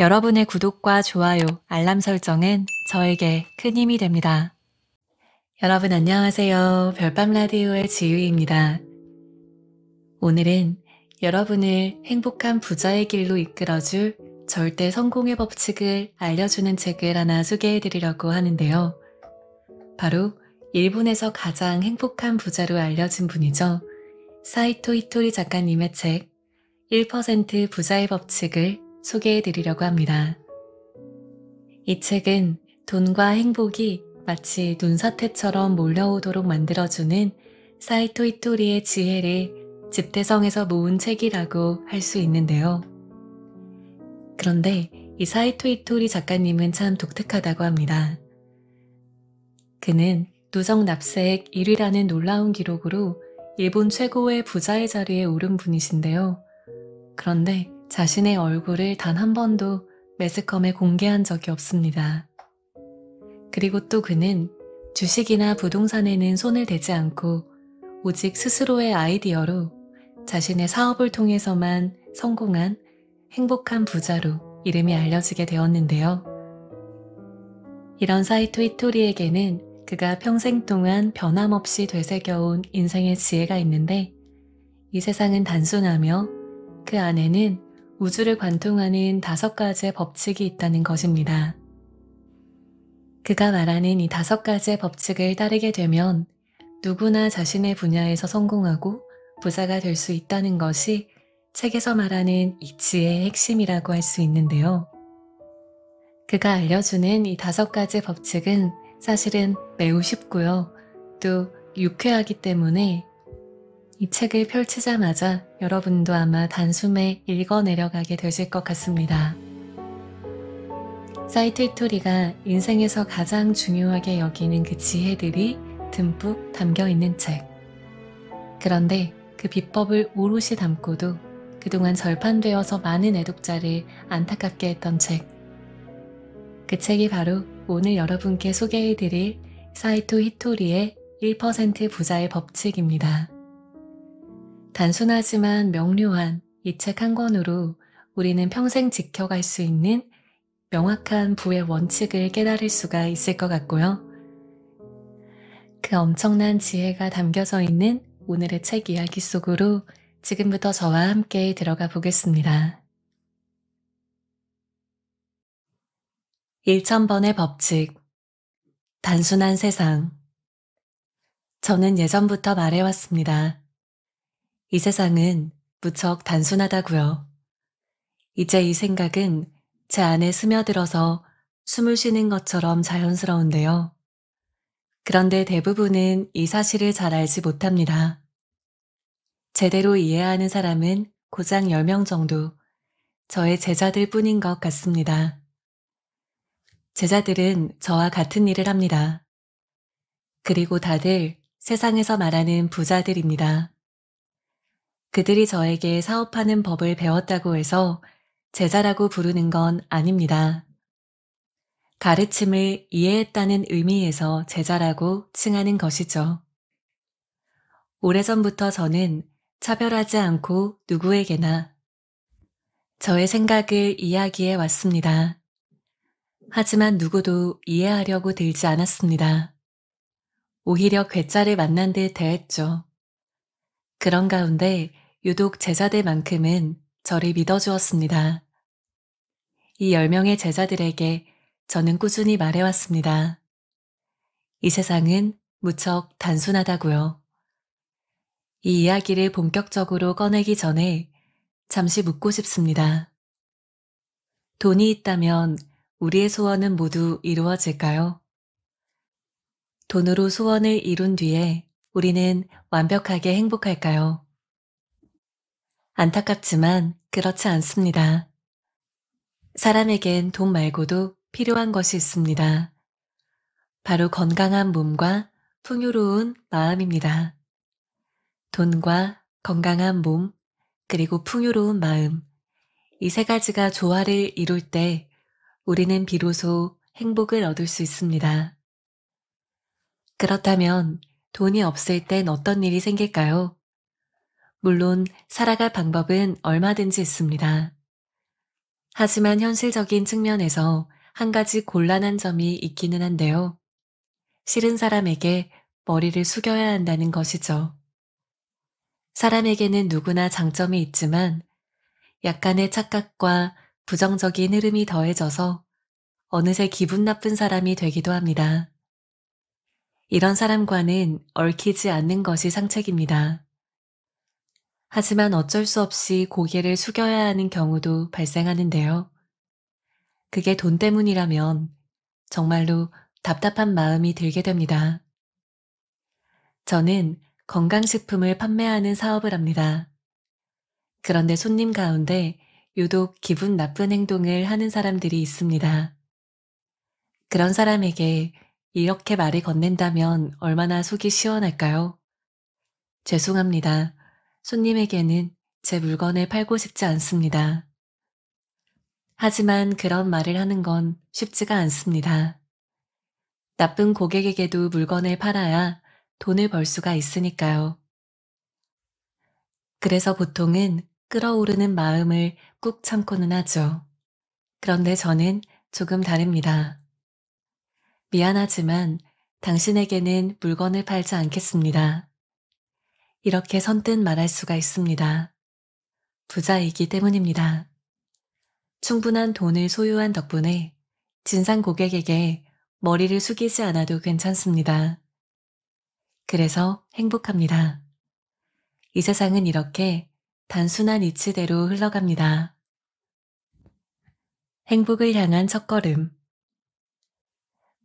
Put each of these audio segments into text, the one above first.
여러분의 구독과 좋아요, 알람 설정은 저에게 큰 힘이 됩니다. 여러분 안녕하세요. 별밤 라디오의 지유입니다. 오늘은 여러분을 행복한 부자의 길로 이끌어줄 절대 성공의 법칙을 알려주는 책을 하나 소개해드리려고 하는데요. 바로 일본에서 가장 행복한 부자로 알려진 분이죠. 사이토 히토리 작가님의 책 1% 부자의 법칙을 소개해드리려고 합니다. 이 책은 돈과 행복이 마치 눈사태처럼 몰려오도록 만들어주는 사이토 히토리의 지혜를 집대성에서 모은 책이라고 할 수 있는데요. 그런데 이 사이토 히토리 작가님은 참 독특하다고 합니다. 그는 누적납세액 1위라는 놀라운 기록으로 일본 최고의 부자의 자리에 오른 분이신데요. 그런데 자신의 얼굴을 단 한 번도 매스컴에 공개한 적이 없습니다. 그리고 또 그는 주식이나 부동산에는 손을 대지 않고 오직 스스로의 아이디어로 자신의 사업을 통해서만 성공한 행복한 부자로 이름이 알려지게 되었는데요. 이런 사이토 히토리에게는 그가 평생 동안 변함없이 되새겨온 인생의 지혜가 있는데, 이 세상은 단순하며 그 안에는 우주를 관통하는 5가지의 법칙이 있다는 것입니다. 그가 말하는 이 5가지의 법칙을 따르게 되면 누구나 자신의 분야에서 성공하고 부자가 될 수 있다는 것이 책에서 말하는 이 지혜의 핵심이라고 할 수 있는데요. 그가 알려주는 이 5가지 법칙은 사실은 매우 쉽고요. 또 유쾌하기 때문에 이 책을 펼치자마자 여러분도 아마 단숨에 읽어내려가게 되실 것 같습니다. 사이토 히토리가 인생에서 가장 중요하게 여기는 그 지혜들이 듬뿍 담겨있는 책. 그런데 그 비법을 오롯이 담고도 그동안 절판되어서 많은 애독자를 안타깝게 했던 책. 그 책이 바로 오늘 여러분께 소개해드릴 사이토 히토리의 1% 부자의 법칙입니다. 단순하지만 명료한 이 책 한 권으로 우리는 평생 지켜갈 수 있는 명확한 부의 원칙을 깨달을 수가 있을 것 같고요. 그 엄청난 지혜가 담겨져 있는 오늘의 책 이야기 속으로 지금부터 저와 함께 들어가 보겠습니다. 1000번의 법칙. 단순한 세상. 저는 예전부터 말해왔습니다. 이 세상은 무척 단순하다고요. 이제 이 생각은 제 안에 스며들어서 숨을 쉬는 것처럼 자연스러운데요. 그런데 대부분은 이 사실을 잘 알지 못합니다. 제대로 이해하는 사람은 고작 10명 정도, 저의 제자들 뿐인 것 같습니다. 제자들은 저와 같은 일을 합니다. 그리고 다들 세상에서 말하는 부자들입니다. 그들이 저에게 사업하는 법을 배웠다고 해서 제자라고 부르는 건 아닙니다. 가르침을 이해했다는 의미에서 제자라고 칭하는 것이죠. 오래전부터 저는 차별하지 않고 누구에게나 저의 생각을 이야기해 왔습니다. 하지만 누구도 이해하려고 들지 않았습니다. 오히려 괴짜를 만난 듯 대했죠. 그런 가운데 유독 제자들만큼은 저를 믿어주었습니다. 이 10명의 제자들에게 저는 꾸준히 말해왔습니다. 이 세상은 무척 단순하다고요. 이 이야기를 본격적으로 꺼내기 전에 잠시 묻고 싶습니다. 돈이 있다면 우리의 소원은 모두 이루어질까요? 돈으로 소원을 이룬 뒤에 우리는 완벽하게 행복할까요? 안타깝지만 그렇지 않습니다. 사람에겐 돈 말고도 필요한 것이 있습니다. 바로 건강한 몸과 풍요로운 마음입니다. 돈과 건강한 몸, 그리고 풍요로운 마음, 이 3가지가 조화를 이룰 때 우리는 비로소 행복을 얻을 수 있습니다. 그렇다면 돈이 없을 땐 어떤 일이 생길까요? 물론 살아갈 방법은 얼마든지 있습니다. 하지만 현실적인 측면에서 한 가지 곤란한 점이 있기는 한데요. 싫은 사람에게 머리를 숙여야 한다는 것이죠. 사람에게는 누구나 장점이 있지만 약간의 착각과 부정적인 흐름이 더해져서 어느새 기분 나쁜 사람이 되기도 합니다. 이런 사람과는 얽히지 않는 것이 상책입니다. 하지만 어쩔 수 없이 고개를 숙여야 하는 경우도 발생하는데요. 그게 돈 때문이라면 정말로 답답한 마음이 들게 됩니다. 저는 건강식품을 판매하는 사업을 합니다. 그런데 손님 가운데 유독 기분 나쁜 행동을 하는 사람들이 있습니다. 그런 사람에게 이렇게 말을 건넨다면 얼마나 속이 시원할까요? 죄송합니다. 손님에게는 제 물건을 팔고 싶지 않습니다. 하지만 그런 말을 하는 건 쉽지가 않습니다. 나쁜 고객에게도 물건을 팔아야 돈을 벌 수가 있으니까요. 그래서 보통은 끓어오르는 마음을 꾹 참고는 하죠. 그런데 저는 조금 다릅니다. 미안하지만 당신에게는 물건을 팔지 않겠습니다. 이렇게 선뜻 말할 수가 있습니다. 부자이기 때문입니다. 충분한 돈을 소유한 덕분에 진상 고객에게 머리를 숙이지 않아도 괜찮습니다. 그래서 행복합니다. 이 세상은 이렇게 단순한 이치대로 흘러갑니다. 행복을 향한 첫걸음.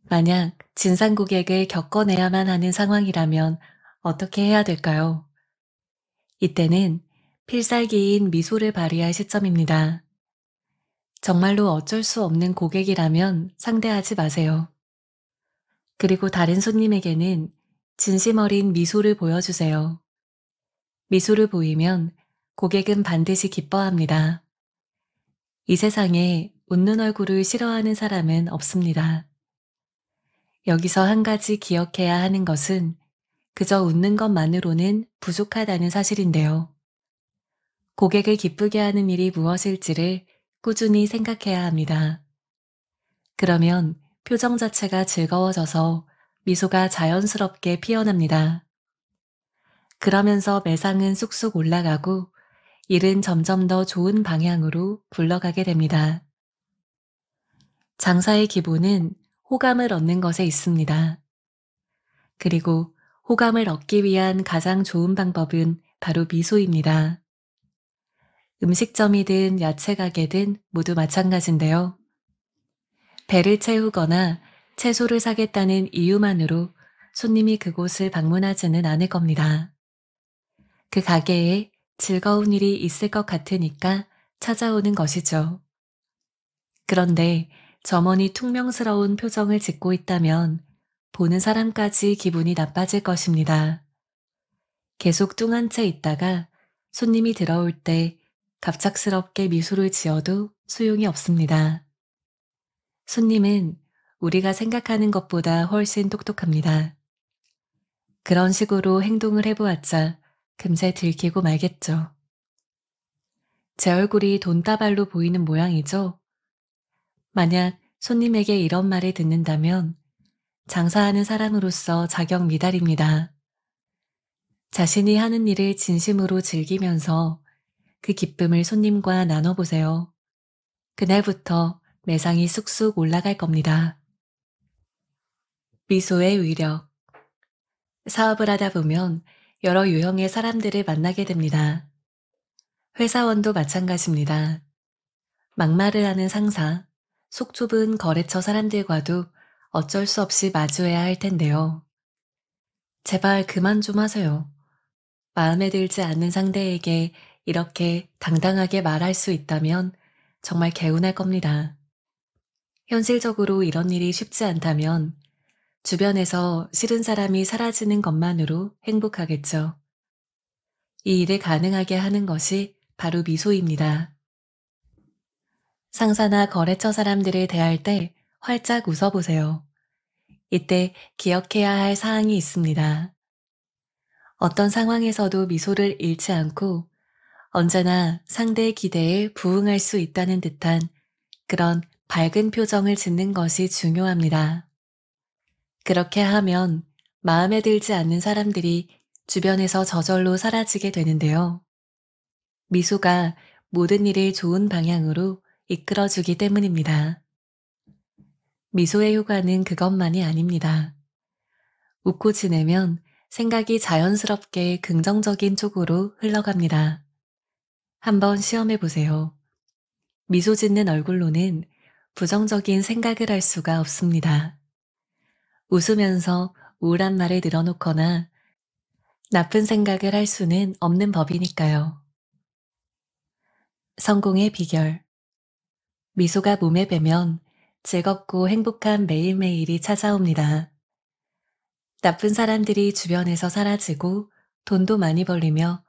만약 진상 고객을 겪어내야만 하는 상황이라면 어떻게 해야 될까요? 이때는 필살기인 미소를 발휘할 시점입니다. 정말로 어쩔 수 없는 고객이라면 상대하지 마세요. 그리고 다른 손님에게는 진심 어린 미소를 보여주세요. 미소를 보이면 고객은 반드시 기뻐합니다. 이 세상에 웃는 얼굴을 싫어하는 사람은 없습니다. 여기서 한 가지 기억해야 하는 것은 그저 웃는 것만으로는 부족하다는 사실인데요. 고객을 기쁘게 하는 일이 무엇일지를 꾸준히 생각해야 합니다. 그러면 표정 자체가 즐거워져서 미소가 자연스럽게 피어납니다. 그러면서 매상은 쑥쑥 올라가고 일은 점점 더 좋은 방향으로 굴러가게 됩니다. 장사의 기본은 호감을 얻는 것에 있습니다. 그리고 호감을 얻기 위한 가장 좋은 방법은 바로 미소입니다. 음식점이든 야채 가게든 모두 마찬가지인데요. 배를 채우거나 채소를 사겠다는 이유만으로 손님이 그곳을 방문하지는 않을 겁니다. 그 가게에 즐거운 일이 있을 것 같으니까 찾아오는 것이죠. 그런데 점원이 퉁명스러운 표정을 짓고 있다면 보는 사람까지 기분이 나빠질 것입니다. 계속 뚱한 채 있다가 손님이 들어올 때 갑작스럽게 미소를 지어도 소용이 없습니다. 손님은 우리가 생각하는 것보다 훨씬 똑똑합니다. 그런 식으로 행동을 해보았자 금세 들키고 말겠죠. 제 얼굴이 돈다발로 보이는 모양이죠? 만약 손님에게 이런 말을 듣는다면 장사하는 사람으로서 자격 미달입니다. 자신이 하는 일을 진심으로 즐기면서 그 기쁨을 손님과 나눠보세요. 그날부터 매상이 쑥쑥 올라갈 겁니다. 미소의 위력. 사업을 하다 보면 여러 유형의 사람들을 만나게 됩니다. 회사원도 마찬가지입니다. 막말을 하는 상사, 속 좁은 거래처 사람들과도 어쩔 수 없이 마주해야 할 텐데요. 제발 그만 좀 하세요. 마음에 들지 않는 상대에게 이렇게 당당하게 말할 수 있다면 정말 개운할 겁니다. 현실적으로 이런 일이 쉽지 않다면 주변에서 싫은 사람이 사라지는 것만으로 행복하겠죠. 이 일을 가능하게 하는 것이 바로 미소입니다. 상사나 거래처 사람들을 대할 때 활짝 웃어보세요. 이때 기억해야 할 사항이 있습니다. 어떤 상황에서도 미소를 잃지 않고 언제나 상대의 기대에 부응할 수 있다는 듯한 그런 밝은 표정을 짓는 것이 중요합니다. 그렇게 하면 마음에 들지 않는 사람들이 주변에서 저절로 사라지게 되는데요. 미소가 모든 일을 좋은 방향으로 이끌어주기 때문입니다. 미소의 효과는 그것만이 아닙니다. 웃고 지내면 생각이 자연스럽게 긍정적인 쪽으로 흘러갑니다. 한번 시험해 보세요. 미소 짓는 얼굴로는 부정적인 생각을 할 수가 없습니다. 웃으면서 우울한 말을 늘어놓거나 나쁜 생각을 할 수는 없는 법이니까요. 성공의 비결. 미소가 몸에 배면 즐겁고 행복한 매일매일이 찾아옵니다. 나쁜 사람들이 주변에서 사라지고 돈도 많이 벌리며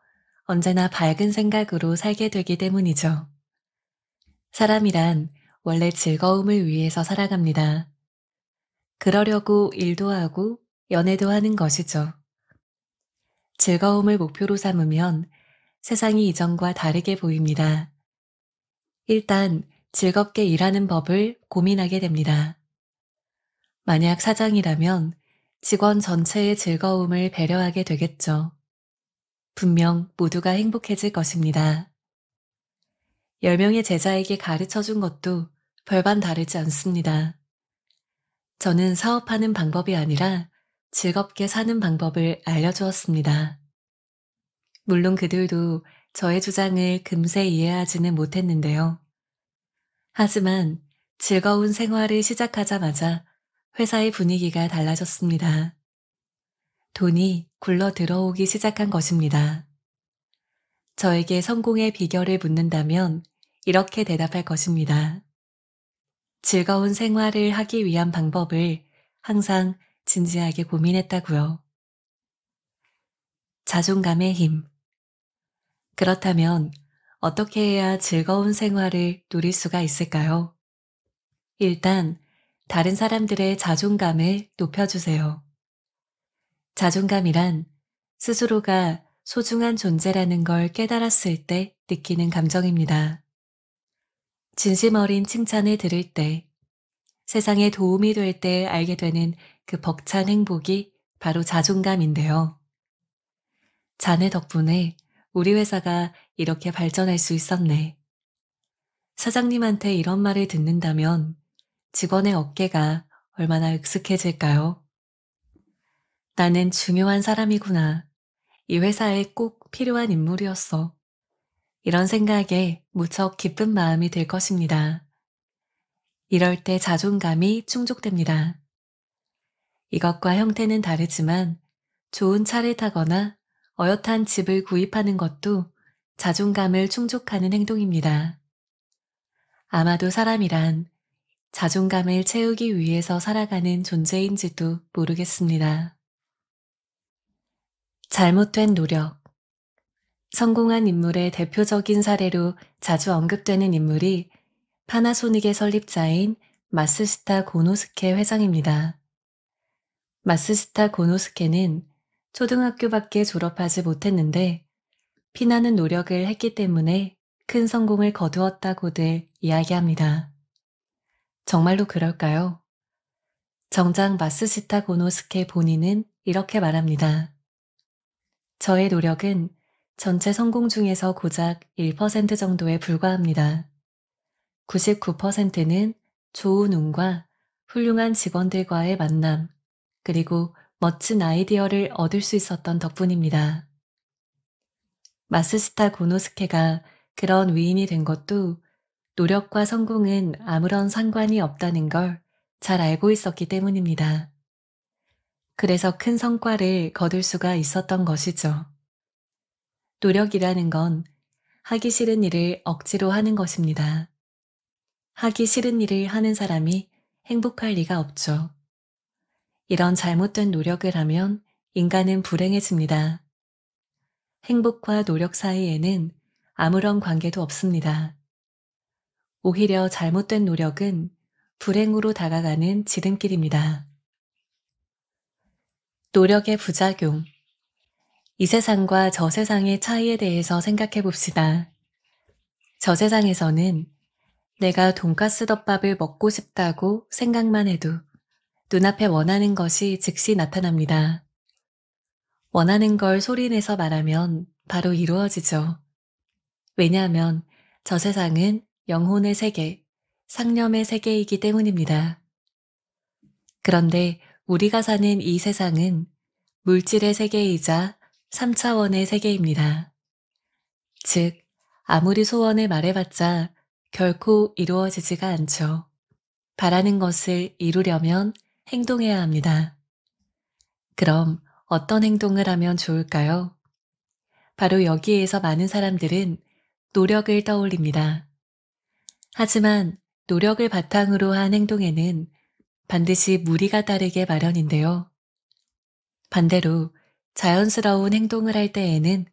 언제나 밝은 생각으로 살게 되기 때문이죠. 사람이란 원래 즐거움을 위해서 살아갑니다. 그러려고 일도 하고 연애도 하는 것이죠. 즐거움을 목표로 삼으면 세상이 이전과 다르게 보입니다. 일단 즐겁게 일하는 법을 고민하게 됩니다. 만약 사장이라면 직원 전체의 즐거움을 배려하게 되겠죠. 분명 모두가 행복해질 것입니다. 10명의 제자에게 가르쳐준 것도 별반 다르지 않습니다. 저는 사업하는 방법이 아니라 즐겁게 사는 방법을 알려주었습니다. 물론 그들도 저의 주장을 금세 이해하지는 못했는데요. 하지만 즐거운 생활을 시작하자마자 회사의 분위기가 달라졌습니다. 돈이 굴러 들어오기 시작한 것입니다. 저에게 성공의 비결을 묻는다면 이렇게 대답할 것입니다. 즐거운 생활을 하기 위한 방법을 항상 진지하게 고민했다고요. 자존감의 힘. 그렇다면 어떻게 해야 즐거운 생활을 누릴 수가 있을까요? 일단 다른 사람들의 자존감을 높여주세요. 자존감이란 스스로가 소중한 존재라는 걸 깨달았을 때 느끼는 감정입니다. 진심 어린 칭찬을 들을 때, 세상에 도움이 될 때 알게 되는 그 벅찬 행복이 바로 자존감인데요. 자네 덕분에 우리 회사가 이렇게 발전할 수 있었네. 사장님한테 이런 말을 듣는다면 직원의 어깨가 얼마나 익숙해질까요? 나는 중요한 사람이구나. 이 회사에 꼭 필요한 인물이었어. 이런 생각에 무척 기쁜 마음이 들 것입니다. 이럴 때 자존감이 충족됩니다. 이것과 형태는 다르지만 좋은 차를 타거나 어엿한 집을 구입하는 것도 자존감을 충족하는 행동입니다. 아마도 사람이란 자존감을 채우기 위해서 살아가는 존재인지도 모르겠습니다. 잘못된 노력. 성공한 인물의 대표적인 사례로 자주 언급되는 인물이 파나소닉의 설립자인 마쓰시타 고노스케 회장입니다. 마쓰시타 고노스케는 초등학교밖에 졸업하지 못했는데 피나는 노력을 했기 때문에 큰 성공을 거두었다고들 이야기합니다. 정말로 그럴까요? 정작 마쓰시타 고노스케 본인은 이렇게 말합니다. 저의 노력은 전체 성공 중에서 고작 1% 정도에 불과합니다. 99%는 좋은 운과 훌륭한 직원들과의 만남, 그리고 멋진 아이디어를 얻을 수 있었던 덕분입니다. 마쓰시타 고노스케가 그런 위인이 된 것도 노력과 성공은 아무런 상관이 없다는 걸 잘 알고 있었기 때문입니다. 그래서 큰 성과를 거둘 수가 있었던 것이죠. 노력이라는 건 하기 싫은 일을 억지로 하는 것입니다. 하기 싫은 일을 하는 사람이 행복할 리가 없죠. 이런 잘못된 노력을 하면 인간은 불행해집니다. 행복과 노력 사이에는 아무런 관계도 없습니다. 오히려 잘못된 노력은 불행으로 다가가는 지름길입니다. 노력의 부작용. 이 세상과 저 세상의 차이에 대해서 생각해 봅시다. 저 세상에서는 내가 돈가스 덮밥을 먹고 싶다고 생각만 해도 눈앞에 원하는 것이 즉시 나타납니다. 원하는 걸 소리내서 말하면 바로 이루어지죠. 왜냐하면 저 세상은 영혼의 세계, 상념의 세계이기 때문입니다. 그런데 우리가 사는 이 세상은 물질의 세계이자 3차원의 세계입니다. 즉, 아무리 소원을 말해봤자 결코 이루어지지가 않죠. 바라는 것을 이루려면 행동해야 합니다. 그럼 어떤 행동을 하면 좋을까요? 바로 여기에서 많은 사람들은 노력을 떠올립니다. 하지만 노력을 바탕으로 한 행동에는 반드시 무리가 따르게 마련인데요. 반대로 자연스러운 행동을 할 때에는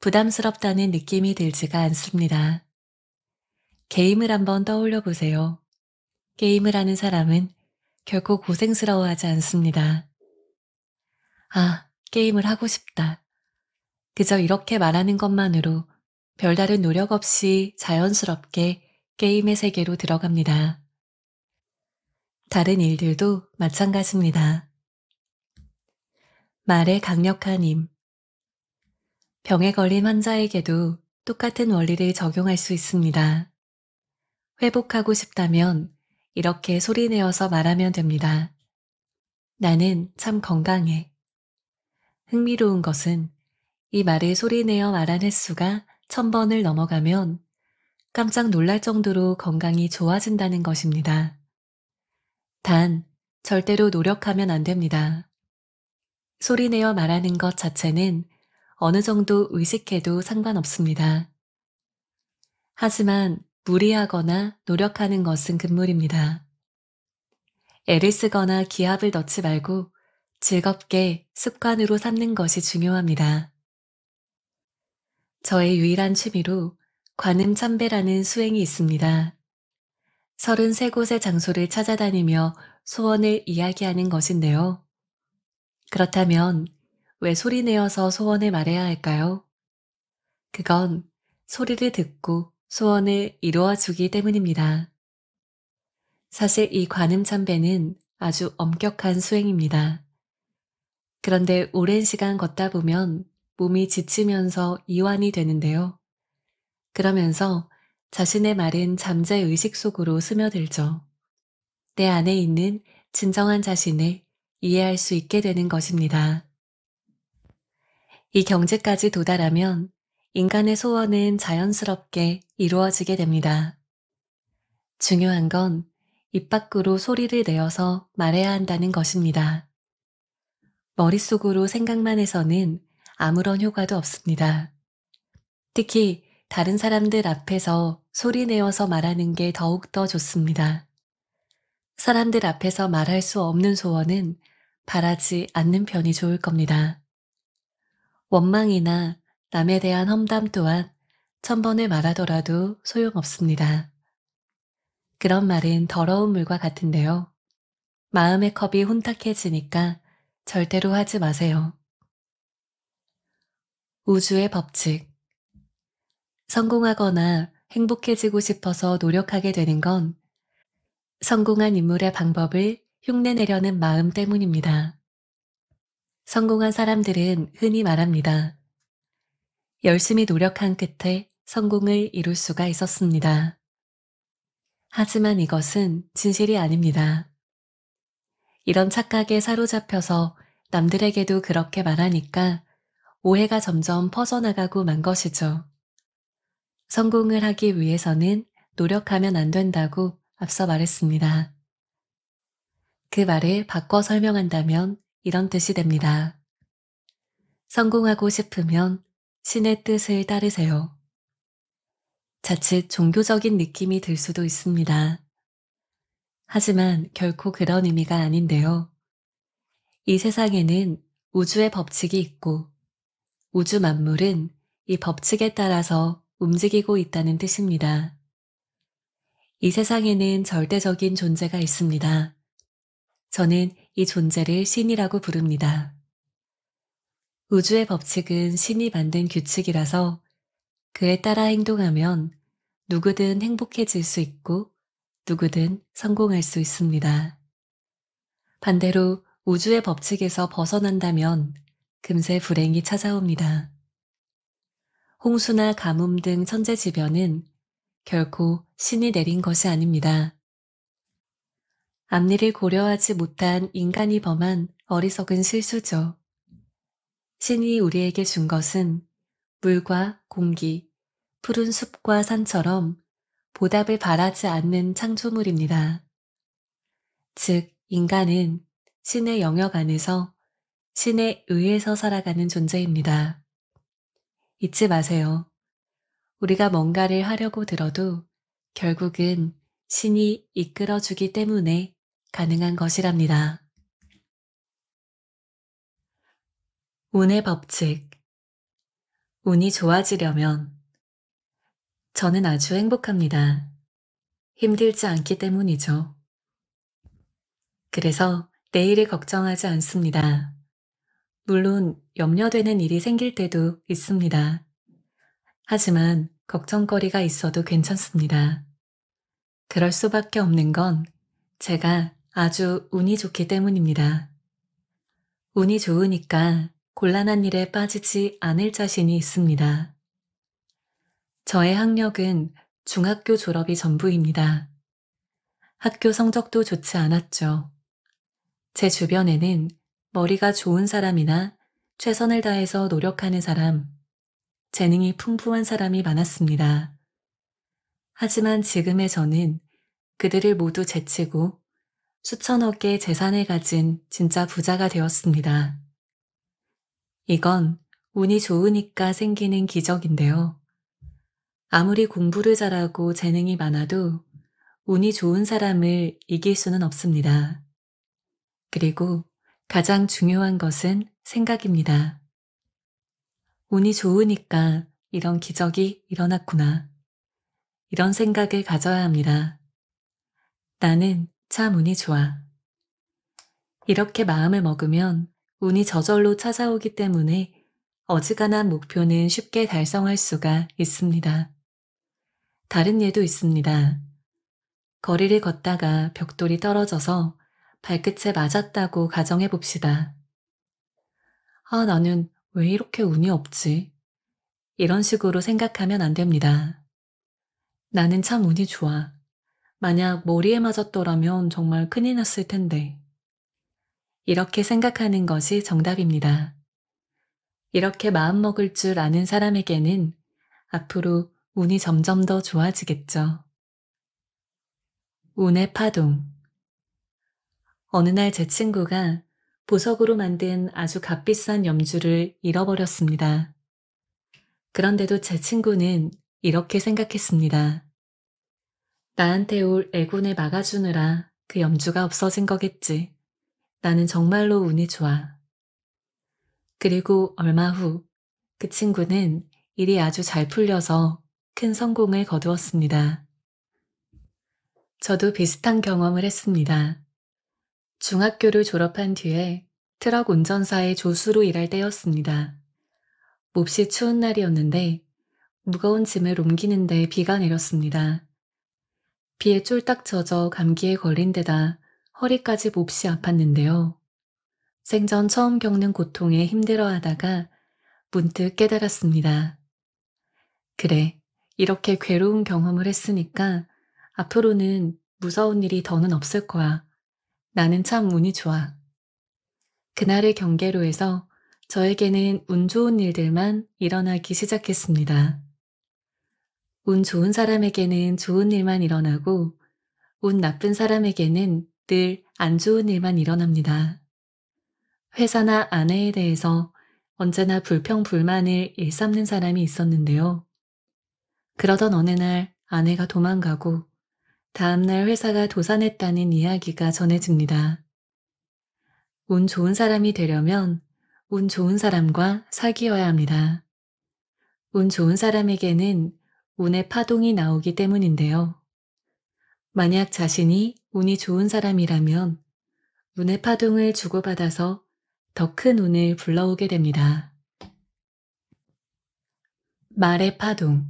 부담스럽다는 느낌이 들지가 않습니다. 게임을 한번 떠올려 보세요. 게임을 하는 사람은 결코 고생스러워하지 않습니다. 아, 게임을 하고 싶다. 그저 이렇게 말하는 것만으로 별다른 노력 없이 자연스럽게 게임의 세계로 들어갑니다. 다른 일들도 마찬가지입니다. 말의 강력한 힘. 병에 걸린 환자에게도 똑같은 원리를 적용할 수 있습니다. 회복하고 싶다면 이렇게 소리내어서 말하면 됩니다. 나는 참 건강해. 흥미로운 것은 이 말을 소리내어 말한 횟수가 1000번을 넘어가면 깜짝 놀랄 정도로 건강이 좋아진다는 것입니다. 단, 절대로 노력하면 안 됩니다. 소리내어 말하는 것 자체는 어느 정도 의식해도 상관없습니다. 하지만 무리하거나 노력하는 것은 금물입니다. 애를 쓰거나 기합을 넣지 말고 즐겁게 습관으로 삼는 것이 중요합니다. 저의 유일한 취미로 관음 참배라는 수행이 있습니다. 33곳의 장소를 찾아다니며 소원을 이야기하는 것인데요. 그렇다면 왜 소리내어서 소원을 말해야 할까요? 그건 소리를 듣고 소원을 이루어주기 때문입니다. 사실 이 관음 참배는 아주 엄격한 수행입니다. 그런데 오랜 시간 걷다 보면 몸이 지치면서 이완이 되는데요. 그러면서 자신의 말은 잠재의식 속으로 스며들죠. 내 안에 있는 진정한 자신을 이해할 수 있게 되는 것입니다. 이 경지까지 도달하면 인간의 소원은 자연스럽게 이루어지게 됩니다. 중요한 건 입 밖으로 소리를 내어서 말해야 한다는 것입니다. 머릿속으로 생각만 해서는 아무런 효과도 없습니다. 특히 다른 사람들 앞에서 소리내어서 말하는 게 더욱더 좋습니다. 사람들 앞에서 말할 수 없는 소원은 바라지 않는 편이 좋을 겁니다. 원망이나 남에 대한 험담 또한 1000번을 말하더라도 소용없습니다. 그런 말은 더러운 물과 같은데요. 마음의 컵이 혼탁해지니까 절대로 하지 마세요. 우주의 법칙. 성공하거나 행복해지고 싶어서 노력하게 되는 건 성공한 인물의 방법을 흉내내려는 마음 때문입니다. 성공한 사람들은 흔히 말합니다. 열심히 노력한 끝에 성공을 이룰 수가 있었습니다. 하지만 이것은 진실이 아닙니다. 이런 착각에 사로잡혀서 남들에게도 그렇게 말하니까 오해가 점점 퍼져나가고 만 것이죠. 성공을 하기 위해서는 노력하면 안 된다고 앞서 말했습니다. 그 말을 바꿔 설명한다면 이런 뜻이 됩니다. 성공하고 싶으면 신의 뜻을 따르세요. 자칫 종교적인 느낌이 들 수도 있습니다. 하지만 결코 그런 의미가 아닌데요. 이 세상에는 우주의 법칙이 있고 우주 만물은 이 법칙에 따라서 움직이고 있다는 뜻입니다. 이 세상에는 절대적인 존재가 있습니다. 저는 이 존재를 신이라고 부릅니다. 우주의 법칙은 신이 만든 규칙이라서 그에 따라 행동하면 누구든 행복해질 수 있고 누구든 성공할 수 있습니다. 반대로 우주의 법칙에서 벗어난다면 금세 불행이 찾아옵니다. 홍수나 가뭄 등 천재지변은 결코 신이 내린 것이 아닙니다. 앞일을 고려하지 못한 인간이 범한 어리석은 실수죠. 신이 우리에게 준 것은 물과 공기, 푸른 숲과 산처럼 보답을 바라지 않는 창조물입니다. 즉, 인간은 신의 영역 안에서 신에 의해서 살아가는 존재입니다. 잊지 마세요. 우리가 뭔가를 하려고 들어도 결국은 신이 이끌어주기 때문에 가능한 것이랍니다. 운의 법칙. 운이 좋아지려면 저는 아주 행복합니다. 힘들지 않기 때문이죠. 그래서 내일을 걱정하지 않습니다. 물론 염려되는 일이 생길 때도 있습니다. 하지만 걱정거리가 있어도 괜찮습니다. 그럴 수밖에 없는 건 제가 아주 운이 좋기 때문입니다. 운이 좋으니까 곤란한 일에 빠지지 않을 자신이 있습니다. 저의 학력은 중학교 졸업이 전부입니다. 학교 성적도 좋지 않았죠. 제 주변에는 머리가 좋은 사람이나 최선을 다해서 노력하는 사람, 재능이 풍부한 사람이 많았습니다. 하지만 지금의 저는 그들을 모두 제치고 수천억 개의 재산을 가진 진짜 부자가 되었습니다. 이건 운이 좋으니까 생기는 기적인데요. 아무리 공부를 잘하고 재능이 많아도 운이 좋은 사람을 이길 수는 없습니다. 그리고 가장 중요한 것은 생각입니다. 운이 좋으니까 이런 기적이 일어났구나. 이런 생각을 가져야 합니다. 나는 참 운이 좋아. 이렇게 마음을 먹으면 운이 저절로 찾아오기 때문에 어지간한 목표는 쉽게 달성할 수가 있습니다. 다른 예도 있습니다. 거리를 걷다가 벽돌이 떨어져서 발끝에 맞았다고 가정해 봅시다. 아, 나는 왜 이렇게 운이 없지? 이런 식으로 생각하면 안 됩니다. 나는 참 운이 좋아. 만약 머리에 맞았더라면 정말 큰일 났을 텐데. 이렇게 생각하는 것이 정답입니다. 이렇게 마음먹을 줄 아는 사람에게는 앞으로 운이 점점 더 좋아지겠죠. 운의 파동. 어느 날 제 친구가 보석으로 만든 아주 값비싼 염주를 잃어버렸습니다. 그런데도 제 친구는 이렇게 생각했습니다. 나한테 올 애군을 막아주느라 그 염주가 없어진 거겠지. 나는 정말로 운이 좋아. 그리고 얼마 후 그 친구는 일이 아주 잘 풀려서 큰 성공을 거두었습니다. 저도 비슷한 경험을 했습니다. 중학교를 졸업한 뒤에 트럭 운전사의 조수로 일할 때였습니다. 몹시 추운 날이었는데 무거운 짐을 옮기는데 비가 내렸습니다. 비에 쫄딱 젖어 감기에 걸린 데다 허리까지 몹시 아팠는데요. 생전 처음 겪는 고통에 힘들어하다가 문득 깨달았습니다. 그래, 이렇게 괴로운 경험을 했으니까 앞으로는 무서운 일이 더는 없을 거야. 나는 참 운이 좋아. 그날을 경계로 해서 저에게는 운 좋은 일들만 일어나기 시작했습니다. 운 좋은 사람에게는 좋은 일만 일어나고 운 나쁜 사람에게는 늘 안 좋은 일만 일어납니다. 회사나 아내에 대해서 언제나 불평불만을 일삼는 사람이 있었는데요. 그러던 어느 날 아내가 도망가고 다음날 회사가 도산했다는 이야기가 전해집니다. 운 좋은 사람이 되려면 운 좋은 사람과 사귀어야 합니다. 운 좋은 사람에게는 운의 파동이 나오기 때문인데요. 만약 자신이 운이 좋은 사람이라면 운의 파동을 주고받아서 더 큰 운을 불러오게 됩니다. 말의 파동.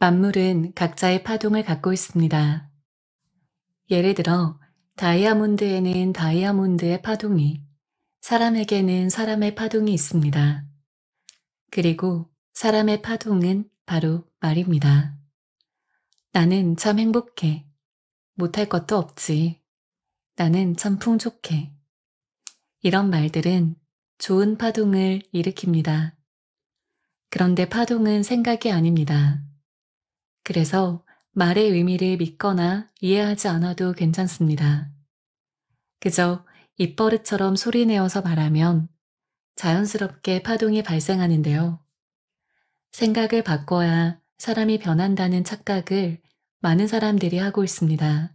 만물은 각자의 파동을 갖고 있습니다. 예를 들어 다이아몬드에는 다이아몬드의 파동이, 사람에게는 사람의 파동이 있습니다. 그리고 사람의 파동은 바로 말입니다. 나는 참 행복해. 못할 것도 없지. 나는 참 풍족해. 이런 말들은 좋은 파동을 일으킵니다. 그런데 파동은 생각이 아닙니다. 그래서 말의 의미를 믿거나 이해하지 않아도 괜찮습니다. 그저 입버릇처럼 소리내어서 말하면 자연스럽게 파동이 발생하는데요. 생각을 바꿔야 사람이 변한다는 착각을 많은 사람들이 하고 있습니다.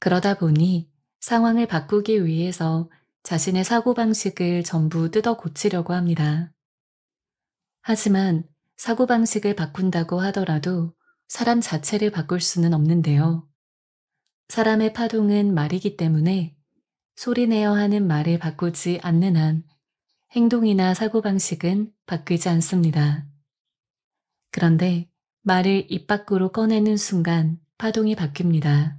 그러다 보니 상황을 바꾸기 위해서 자신의 사고방식을 전부 뜯어 고치려고 합니다. 하지만 사고방식을 바꾼다고 하더라도 사람 자체를 바꿀 수는 없는데요. 사람의 파동은 말이기 때문에 소리내어 하는 말을 바꾸지 않는 한 행동이나 사고방식은 바뀌지 않습니다. 그런데 말을 입 밖으로 꺼내는 순간 파동이 바뀝니다.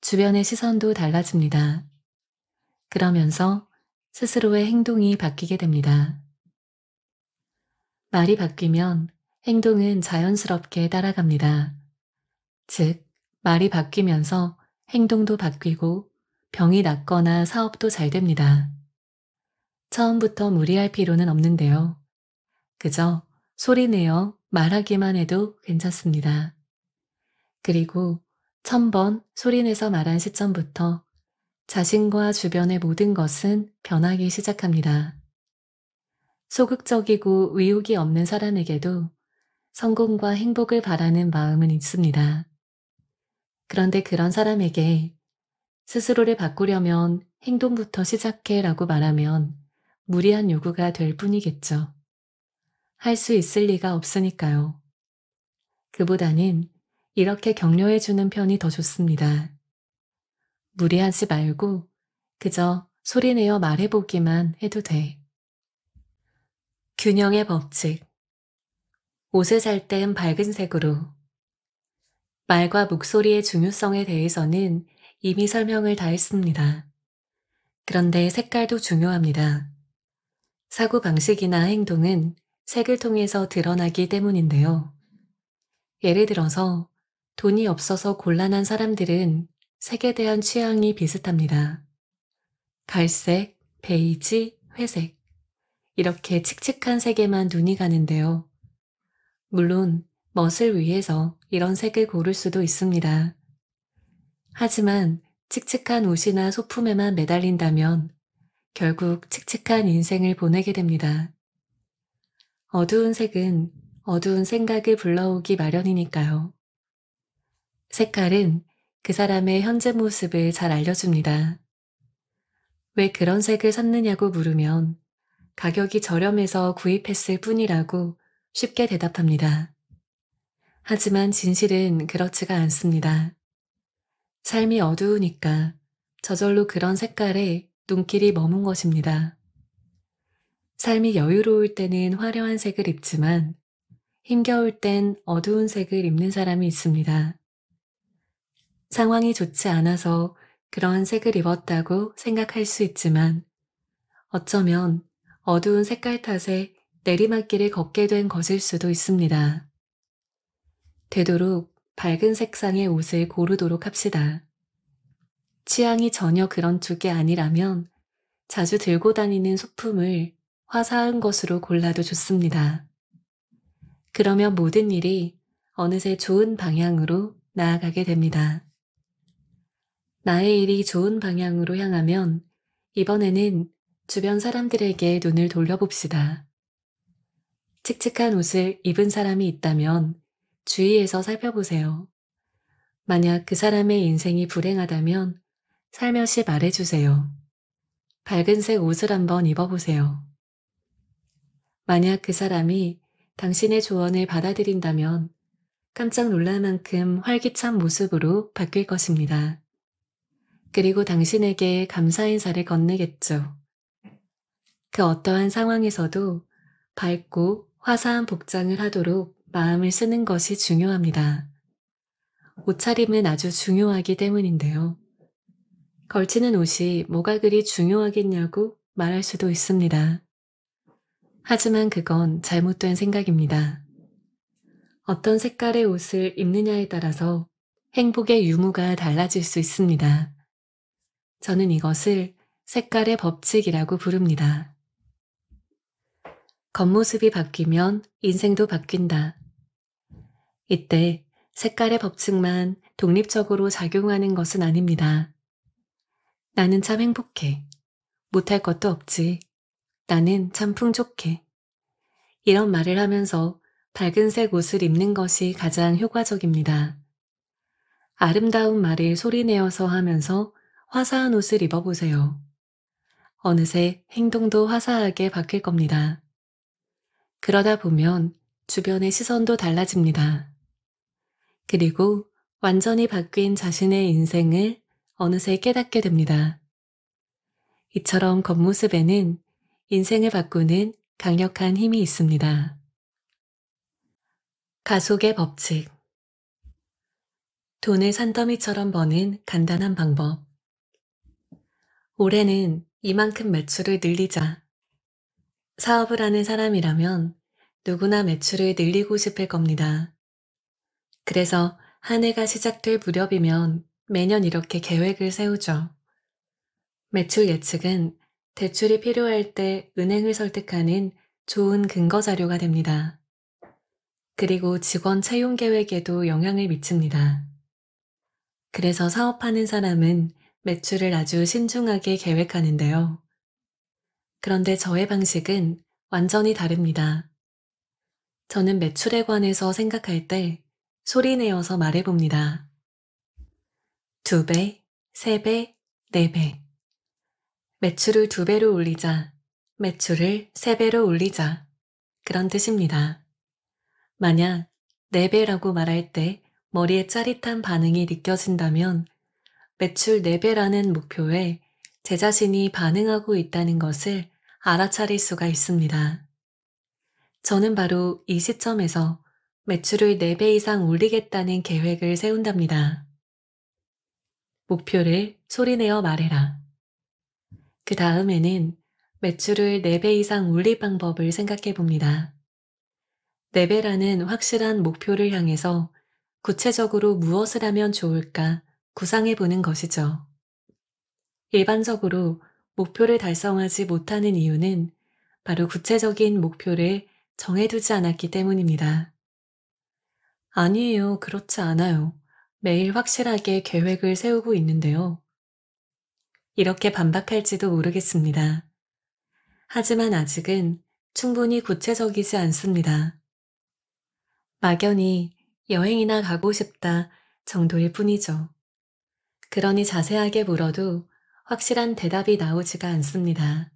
주변의 시선도 달라집니다. 그러면서 스스로의 행동이 바뀌게 됩니다. 말이 바뀌면 행동은 자연스럽게 따라갑니다. 즉, 말이 바뀌면서 행동도 바뀌고 병이 낫거나 사업도 잘 됩니다. 처음부터 무리할 필요는 없는데요. 그저 소리내어 말하기만 해도 괜찮습니다. 그리고 1000번 소리내서 말한 시점부터 자신과 주변의 모든 것은 변하기 시작합니다. 소극적이고 의욕이 없는 사람에게도 성공과 행복을 바라는 마음은 있습니다. 그런데 그런 사람에게 스스로를 바꾸려면 행동부터 시작해 라고 말하면 무리한 요구가 될 뿐이겠죠. 할 수 있을 리가 없으니까요. 그보다는 이렇게 격려해주는 편이 더 좋습니다. 무리하지 말고 그저 소리내어 말해보기만 해도 돼. 균형의 법칙. 옷을 살 땐 밝은 색으로. 말과 목소리의 중요성에 대해서는 이미 설명을 다 했습니다. 그런데 색깔도 중요합니다. 사고방식이나 행동은 색을 통해서 드러나기 때문인데요. 예를 들어서 돈이 없어서 곤란한 사람들은 색에 대한 취향이 비슷합니다. 갈색, 베이지, 회색. 이렇게 칙칙한 색에만 눈이 가는데요. 물론 멋을 위해서 이런 색을 고를 수도 있습니다. 하지만 칙칙한 옷이나 소품에만 매달린다면 결국 칙칙한 인생을 보내게 됩니다. 어두운 색은 어두운 생각을 불러오기 마련이니까요. 색깔은 그 사람의 현재 모습을 잘 알려줍니다. 왜 그런 색을 샀느냐고 물으면 가격이 저렴해서 구입했을 뿐이라고 쉽게 대답합니다. 하지만 진실은 그렇지가 않습니다. 삶이 어두우니까 저절로 그런 색깔에 눈길이 머문 것입니다. 삶이 여유로울 때는 화려한 색을 입지만 힘겨울 땐 어두운 색을 입는 사람이 있습니다. 상황이 좋지 않아서 그런 색을 입었다고 생각할 수 있지만 어쩌면 어두운 색깔 탓에 내리막길을 걷게 된 것일 수도 있습니다. 되도록 밝은 색상의 옷을 고르도록 합시다. 취향이 전혀 그런 쪽이 아니라면 자주 들고 다니는 소품을 화사한 것으로 골라도 좋습니다. 그러면 모든 일이 어느새 좋은 방향으로 나아가게 됩니다. 나의 일이 좋은 방향으로 향하면 이번에는 주변 사람들에게 눈을 돌려봅시다. 칙칙한 옷을 입은 사람이 있다면 주위에서 살펴보세요. 만약 그 사람의 인생이 불행하다면 살며시 말해주세요. 밝은색 옷을 한번 입어보세요. 만약 그 사람이 당신의 조언을 받아들인다면 깜짝 놀랄 만큼 활기찬 모습으로 바뀔 것입니다. 그리고 당신에게 감사 인사를 건네겠죠. 그 어떠한 상황에서도 밝고 화사한 복장을 하도록 마음을 쓰는 것이 중요합니다. 옷차림은 아주 중요하기 때문인데요. 걸치는 옷이 뭐가 그리 중요하겠냐고 말할 수도 있습니다. 하지만 그건 잘못된 생각입니다. 어떤 색깔의 옷을 입느냐에 따라서 행복의 유무가 달라질 수 있습니다. 저는 이것을 색깔의 법칙이라고 부릅니다. 겉모습이 바뀌면 인생도 바뀐다. 이때 색깔의 법칙만 독립적으로 작용하는 것은 아닙니다. 나는 참 행복해. 못할 것도 없지. 나는 참 풍족해. 이런 말을 하면서 밝은색 옷을 입는 것이 가장 효과적입니다. 아름다운 말을 소리내어서 하면서 화사한 옷을 입어보세요. 어느새 행동도 화사하게 바뀔 겁니다. 그러다 보면 주변의 시선도 달라집니다. 그리고 완전히 바뀐 자신의 인생을 어느새 깨닫게 됩니다. 이처럼 겉모습에는 인생을 바꾸는 강력한 힘이 있습니다. 가속의 법칙. 돈을 산더미처럼 버는 간단한 방법. 올해는 이만큼 매출을 늘리자. 사업을 하는 사람이라면 누구나 매출을 늘리고 싶을 겁니다. 그래서 한 해가 시작될 무렵이면 매년 이렇게 계획을 세우죠. 매출 예측은 대출이 필요할 때 은행을 설득하는 좋은 근거 자료가 됩니다. 그리고 직원 채용 계획에도 영향을 미칩니다. 그래서 사업하는 사람은 매출을 아주 신중하게 계획하는데요. 그런데 저의 방식은 완전히 다릅니다. 저는 매출에 관해서 생각할 때 소리내어서 말해봅니다. 2배, 3배, 4배. 매출을 2배로 올리자, 매출을 3배로 올리자. 그런 뜻입니다. 만약 4배라고 말할 때 머리에 짜릿한 반응이 느껴진다면 매출 4배라는 목표에 제 자신이 반응하고 있다는 것을 알아차릴 수가 있습니다. 저는 바로 이 시점에서 매출을 4배 이상 올리겠다는 계획을 세운답니다. 목표를 소리내어 말해라. 그 다음에는 매출을 4배 이상 올릴 방법을 생각해 봅니다. 4배라는 확실한 목표를 향해서 구체적으로 무엇을 하면 좋을까 구상해 보는 것이죠. 일반적으로 목표를 달성하지 못하는 이유는 바로 구체적인 목표를 정해두지 않았기 때문입니다. 아니에요, 그렇지 않아요. 매일 확실하게 계획을 세우고 있는데요. 이렇게 반박할지도 모르겠습니다. 하지만 아직은 충분히 구체적이지 않습니다. 막연히 여행이나 가고 싶다 정도일 뿐이죠. 그러니 자세하게 물어도 확실한 대답이 나오지가 않습니다.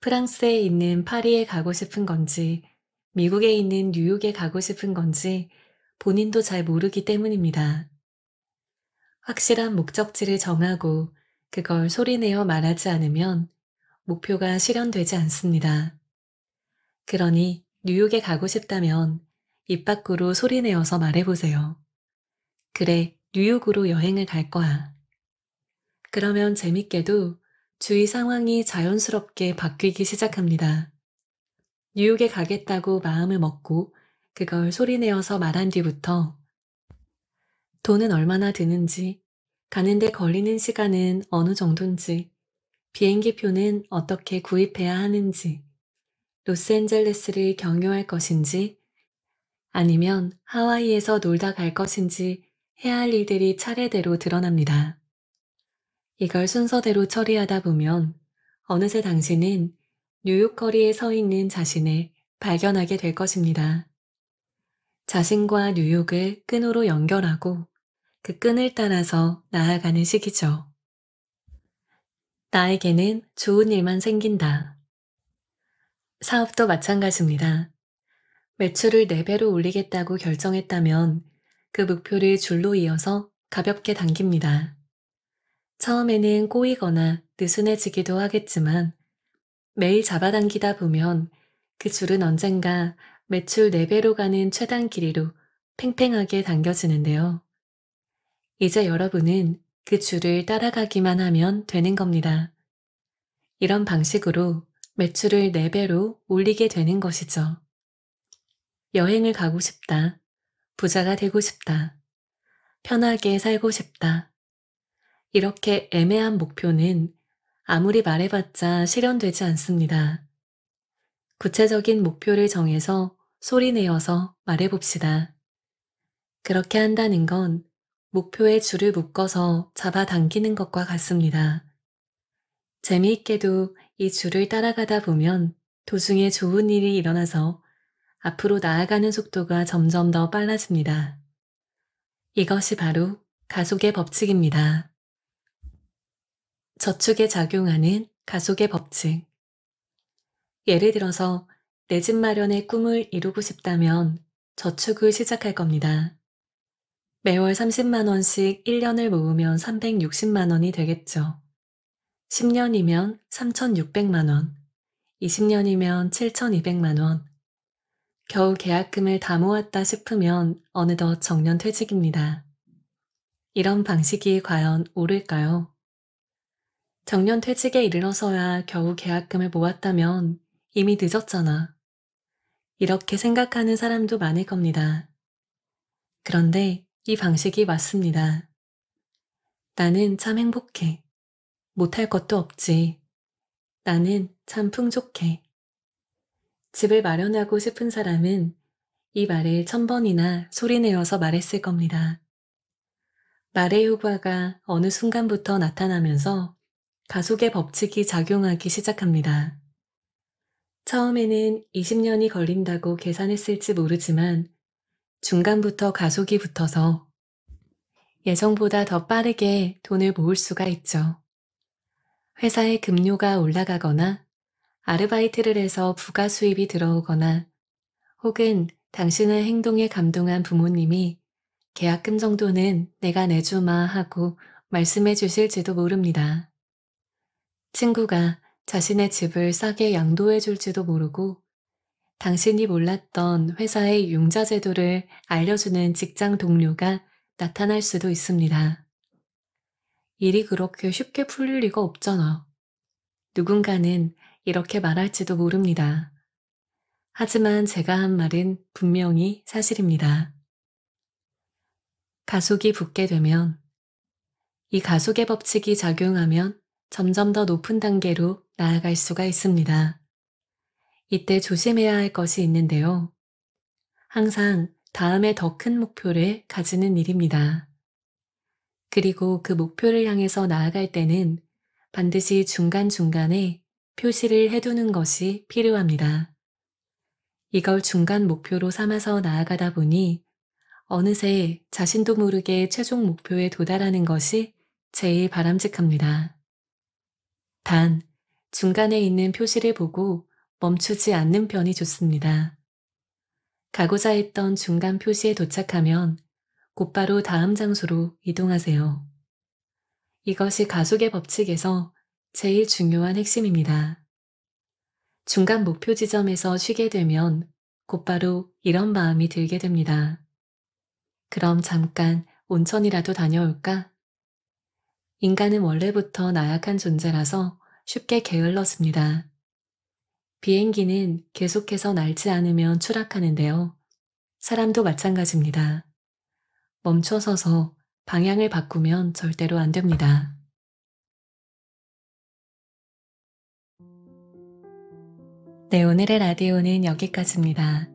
프랑스에 있는 파리에 가고 싶은 건지, 미국에 있는 뉴욕에 가고 싶은 건지 본인도 잘 모르기 때문입니다. 확실한 목적지를 정하고 그걸 소리내어 말하지 않으면 목표가 실현되지 않습니다. 그러니 뉴욕에 가고 싶다면 입 밖으로 소리내어서 말해보세요. 그래, 뉴욕으로 여행을 갈 거야. 그러면 재밌게도 주위 상황이 자연스럽게 바뀌기 시작합니다. 뉴욕에 가겠다고 마음을 먹고 그걸 소리내어서 말한 뒤부터 돈은 얼마나 드는지, 가는데 걸리는 시간은 어느 정도인지, 비행기표는 어떻게 구입해야 하는지, 로스앤젤레스를 경유할 것인지, 아니면 하와이에서 놀다 갈 것인지 해야 할 일들이 차례대로 드러납니다. 이걸 순서대로 처리하다 보면 어느새 당신은 뉴욕 거리에 서 있는 자신을 발견하게 될 것입니다. 자신과 뉴욕을 끈으로 연결하고 그 끈을 따라서 나아가는 시기죠. 나에게는 좋은 일만 생긴다. 사업도 마찬가지입니다. 매출을 4배로 올리겠다고 결정했다면 그 목표를 줄로 이어서 가볍게 당깁니다. 처음에는 꼬이거나 느슨해지기도 하겠지만 매일 잡아당기다 보면 그 줄은 언젠가 매출 4배로 가는 최단 길이로 팽팽하게 당겨지는데요. 이제 여러분은 그 줄을 따라가기만 하면 되는 겁니다. 이런 방식으로 매출을 4배로 올리게 되는 것이죠. 여행을 가고 싶다. 부자가 되고 싶다. 편하게 살고 싶다. 이렇게 애매한 목표는 아무리 말해봤자 실현되지 않습니다. 구체적인 목표를 정해서 소리내어서 말해봅시다. 그렇게 한다는 건 목표에 줄을 묶어서 잡아당기는 것과 같습니다. 재미있게도 이 줄을 따라가다 보면 도중에 좋은 일이 일어나서 앞으로 나아가는 속도가 점점 더 빨라집니다. 이것이 바로 가속의 법칙입니다. 저축에 작용하는 가속의 법칙. 예를 들어서 내 집 마련의 꿈을 이루고 싶다면 저축을 시작할 겁니다. 매월 30만원씩 1년을 모으면 360만원이 되겠죠. 10년이면 3,600만원, 20년이면 7,200만원. 겨우 계약금을 다 모았다 싶으면 어느덧 정년퇴직입니다. 이런 방식이 과연 옳을까요? 정년퇴직에 이르러서야 겨우 계약금을 모았다면 이미 늦었잖아. 이렇게 생각하는 사람도 많을 겁니다. 그런데 이 방식이 맞습니다. 나는 참 행복해. 못할 것도 없지. 나는 참 풍족해. 집을 마련하고 싶은 사람은 이 말을 1000번이나 소리내어서 말했을 겁니다. 말의 효과가 어느 순간부터 나타나면서 가속의 법칙이 작용하기 시작합니다. 처음에는 20년이 걸린다고 계산했을지 모르지만 중간부터 가속이 붙어서 예정보다 더 빠르게 돈을 모을 수가 있죠. 회사의 급료가 올라가거나 아르바이트를 해서 부가 수입이 들어오거나 혹은 당신의 행동에 감동한 부모님이 계약금 정도는 내가 내주마 하고 말씀해 주실지도 모릅니다. 친구가 자신의 집을 싸게 양도해 줄지도 모르고 당신이 몰랐던 회사의 융자제도를 알려주는 직장 동료가 나타날 수도 있습니다. 일이 그렇게 쉽게 풀릴 리가 없잖아. 누군가는 이렇게 말할지도 모릅니다. 하지만 제가 한 말은 분명히 사실입니다. 가속이 붙게 되면, 이 가속의 법칙이 작용하면 점점 더 높은 단계로 나아갈 수가 있습니다. 이때 조심해야 할 것이 있는데요. 항상 다음에 더 큰 목표를 가지는 일입니다. 그리고 그 목표를 향해서 나아갈 때는 반드시 중간중간에 표시를 해두는 것이 필요합니다. 이걸 중간 목표로 삼아서 나아가다 보니 어느새 자신도 모르게 최종 목표에 도달하는 것이 제일 바람직합니다. 단, 중간에 있는 표시를 보고 멈추지 않는 편이 좋습니다. 가고자 했던 중간 표시에 도착하면 곧바로 다음 장소로 이동하세요. 이것이 가속의 법칙에서 제일 중요한 핵심입니다. 중간 목표 지점에서 쉬게 되면 곧바로 이런 마음이 들게 됩니다. 그럼 잠깐 온천이라도 다녀올까? 인간은 원래부터 나약한 존재라서 쉽게 게을러집니다. 비행기는 계속해서 날지 않으면 추락하는데요. 사람도 마찬가지입니다. 멈춰서서 방향을 바꾸면 절대로 안 됩니다. 네, 오늘의 라디오는 여기까지입니다.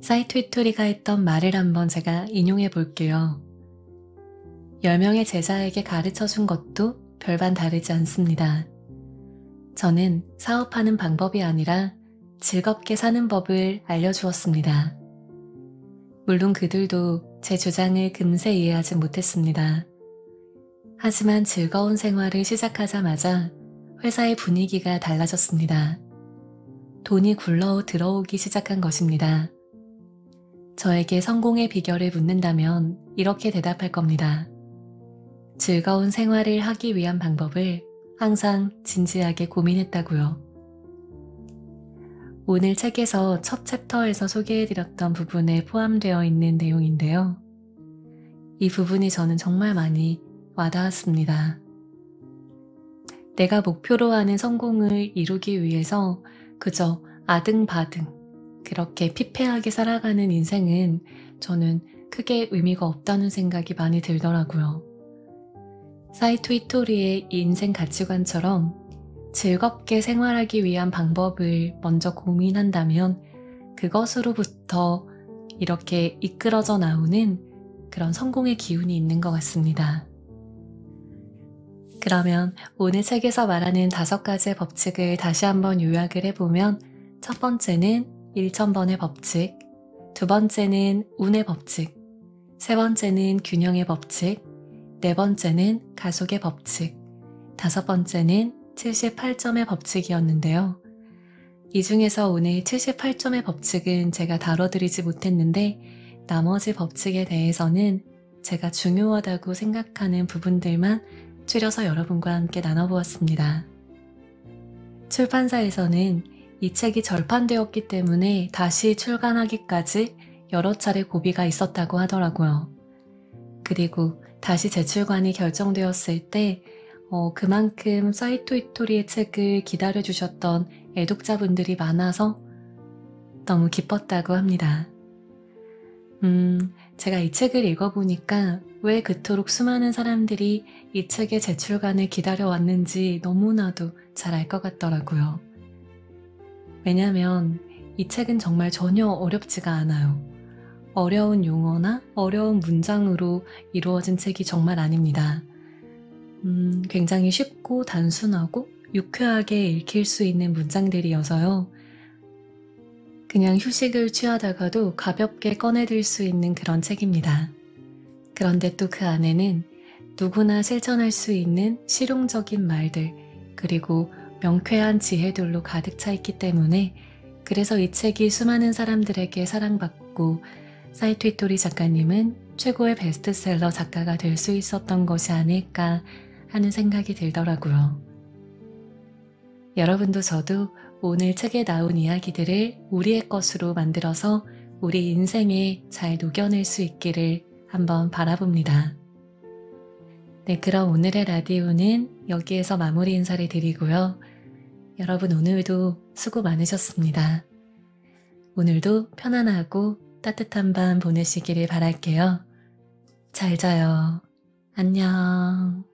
사이토 히토리가 했던 말을 한번 제가 인용해 볼게요. 10명의 제자에게 가르쳐 준 것도 별반 다르지 않습니다. 저는 사업하는 방법이 아니라 즐겁게 사는 법을 알려주었습니다. 물론 그들도 제 주장을 금세 이해하지 못했습니다. 하지만 즐거운 생활을 시작하자마자 회사의 분위기가 달라졌습니다. 돈이 굴러 들어오기 시작한 것입니다. 저에게 성공의 비결을 묻는다면 이렇게 대답할 겁니다. 즐거운 생활을 하기 위한 방법을 항상 진지하게 고민했다고요. 오늘 책에서 첫 챕터에서 소개해드렸던 부분에 포함되어 있는 내용인데요. 이 부분이 저는 정말 많이 와닿았습니다. 내가 목표로 하는 성공을 이루기 위해서 그저 아등바등 그렇게 피폐하게 살아가는 인생은 저는 크게 의미가 없다는 생각이 많이 들더라고요. 사이토 히토리의 인생 가치관처럼 즐겁게 생활하기 위한 방법을 먼저 고민한다면 그것으로부터 이렇게 이끌어져 나오는 그런 성공의 기운이 있는 것 같습니다. 그러면 오늘 책에서 말하는 5가지의 법칙을 다시 한번 요약을 해보면, 첫 번째는 1000번의 법칙, 두 번째는 운의 법칙, 세 번째는 균형의 법칙, 네 번째는 가속의 법칙, 다섯 번째는 78점의 법칙이었는데요. 이 중에서 오늘 78점의 법칙은 제가 다뤄드리지 못했는데 나머지 법칙에 대해서는 제가 중요하다고 생각하는 부분들만 추려서 여러분과 함께 나눠보았습니다. 출판사에서는 이 책이 절판되었기 때문에 다시 출간하기까지 여러 차례 고비가 있었다고 하더라고요. 그리고 다시 재출간이 결정되었을 때 그만큼 사이토 히토리의 책을 기다려주셨던 애독자분들이 많아서 너무 기뻤다고 합니다. 제가 이 책을 읽어보니까 왜 그토록 수많은 사람들이 이 책의 재출간을 기다려왔는지 너무나도 잘 알 것 같더라고요. 왜냐면 이 책은 정말 전혀 어렵지가 않아요. 어려운 용어나 어려운 문장으로 이루어진 책이 정말 아닙니다. 굉장히 쉽고 단순하고 유쾌하게 읽힐 수 있는 문장들이어서요. 그냥 휴식을 취하다가도 가볍게 꺼내들 수 있는 그런 책입니다. 그런데 또 그 안에는 누구나 실천할 수 있는 실용적인 말들, 그리고 명쾌한 지혜들로 가득 차 있기 때문에 그래서 이 책이 수많은 사람들에게 사랑받고 사이토 히토리 작가님은 최고의 베스트셀러 작가가 될 수 있었던 것이 아닐까 하는 생각이 들더라고요. 여러분도 저도 오늘 책에 나온 이야기들을 우리의 것으로 만들어서 우리 인생에 잘 녹여낼 수 있기를 한번 바라봅니다. 네, 그럼 오늘의 라디오는 여기에서 마무리 인사를 드리고요. 여러분 오늘도 수고 많으셨습니다. 오늘도 편안하고 따뜻한 밤 보내시기를 바랄게요. 잘 자요. 안녕.